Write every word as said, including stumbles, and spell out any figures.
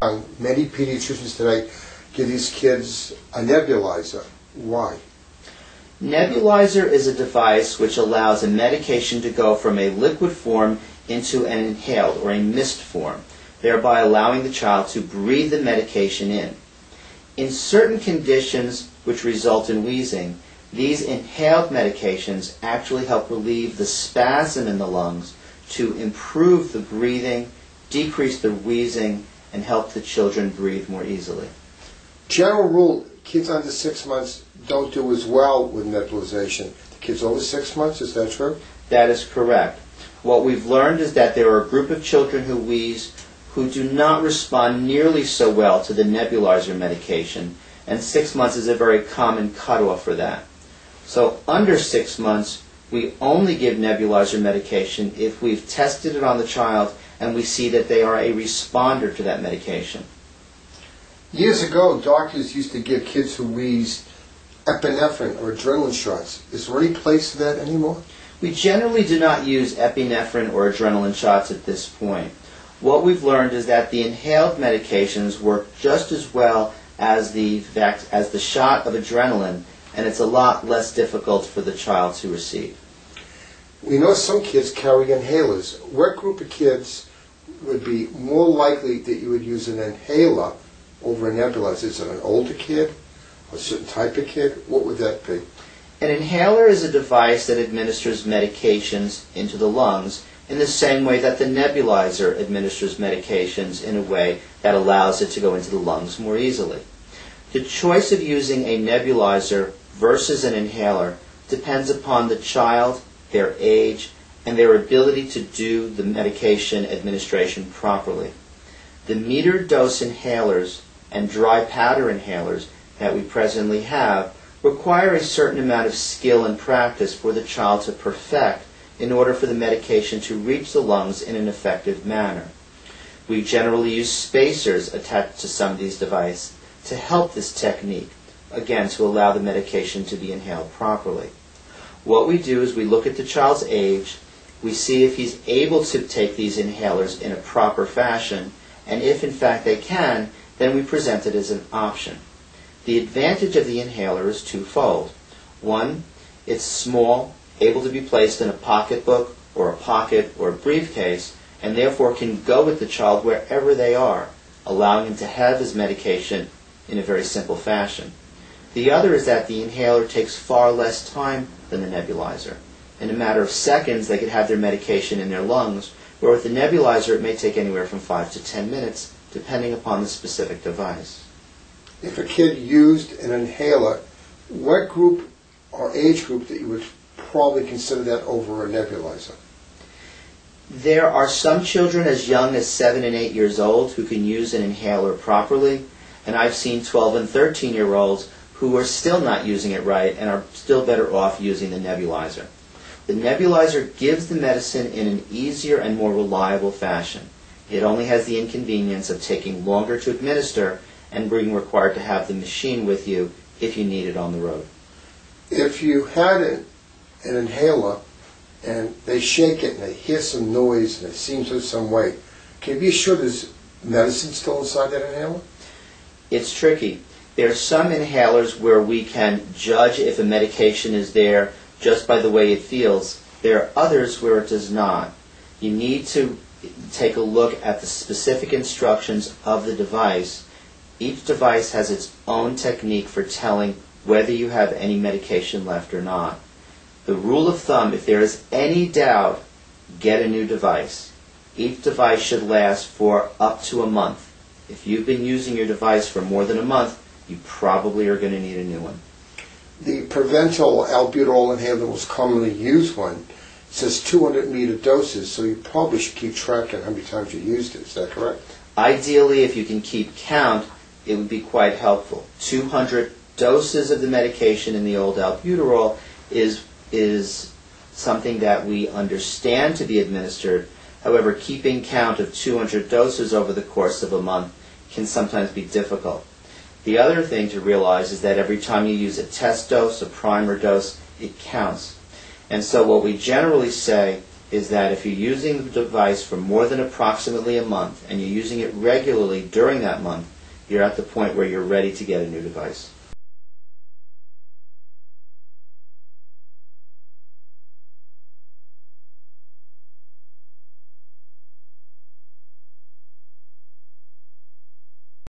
Many pediatricians today give these kids a nebulizer. Why? Nebulizer is a device which allows a medication to go from a liquid form into an inhaled or a mist form, thereby allowing the child to breathe the medication in. In certain conditions which result in wheezing, these inhaled medications actually help relieve the spasm in the lungs to improve the breathing, decrease the wheezing, and help the children breathe more easily. General rule, kids under six months don't do as well with nebulization. The kids over six months, is that true? That is correct. What we've learned is that there are a group of children who wheeze who do not respond nearly so well to the nebulizer medication, and six months is a very common cutoff for that. So under six months, we only give nebulizer medication if we've tested it on the child and we see that they are a responder to that medication. Years ago, doctors used to give kids who wheezed epinephrine or adrenaline shots. Is there any place for that anymore? We generally do not use epinephrine or adrenaline shots at this point. What we've learned is that the inhaled medications work just as well as the, as the shot of adrenaline, and it's a lot less difficult for the child to receive. We know some kids carry inhalers. What group of kids would be more likely that you would use an inhaler over a nebulizer? Is it an older kid, a certain type of kid? What would that be? An inhaler is a device that administers medications into the lungs in the same way that the nebulizer administers medications in a way that allows it to go into the lungs more easily. The choice of using a nebulizer versus an inhaler depends upon the child, their age, and their ability to do the medication administration properly. The metered dose inhalers and dry powder inhalers that we presently have require a certain amount of skill and practice for the child to perfect in order for the medication to reach the lungs in an effective manner. We generally use spacers attached to some of these devices to help this technique, again, to allow the medication to be inhaled properly. What we do is we look at the child's age, we see if he's able to take these inhalers in a proper fashion, and if in fact they can, then we present it as an option. The advantage of the inhaler is twofold. One, it's small, able to be placed in a pocketbook or a pocket or a briefcase, and therefore can go with the child wherever they are, allowing him to have his medication in a very simple fashion. The other is that the inhaler takes far less time than the nebulizer. In a matter of seconds, they could have their medication in their lungs, where with the nebulizer it may take anywhere from five to ten minutes, depending upon the specific device. If a kid used an inhaler, what group or age group that you would probably consider that over a nebulizer? There are some children as young as seven and eight years old who can use an inhaler properly, and I've seen twelve and thirteen year olds who are still not using it right and are still better off using the nebulizer. The nebulizer gives the medicine in an easier and more reliable fashion. It only has the inconvenience of taking longer to administer and being required to have the machine with you if you need it on the road. If you had an inhaler and they shake it and they hear some noise and it seems in some way, can you be sure there's medicine still inside that inhaler? It's tricky. There are some inhalers where we can judge if a medication is there just by the way it feels. There are others where it does not. You need to take a look at the specific instructions of the device. Each device has its own technique for telling whether you have any medication left or not. The rule of thumb, if there is any doubt, get a new device. Each device should last for up to a month. If you've been using your device for more than a month, you probably are going to need a new one. The Proventil albuterol inhaler, the most commonly used one, says two hundred meter doses, so you probably should keep track of how many times you used it. Is that correct? Ideally, if you can keep count, it would be quite helpful. two hundred doses of the medication in the old albuterol is, is something that we understand to be administered. However, keeping count of two hundred doses over the course of a month can sometimes be difficult. The other thing to realize is that every time you use a test dose, a primer dose, it counts. And so what we generally say is that if you're using the device for more than approximately a month and you're using it regularly during that month, you're at the point where you're ready to get a new device.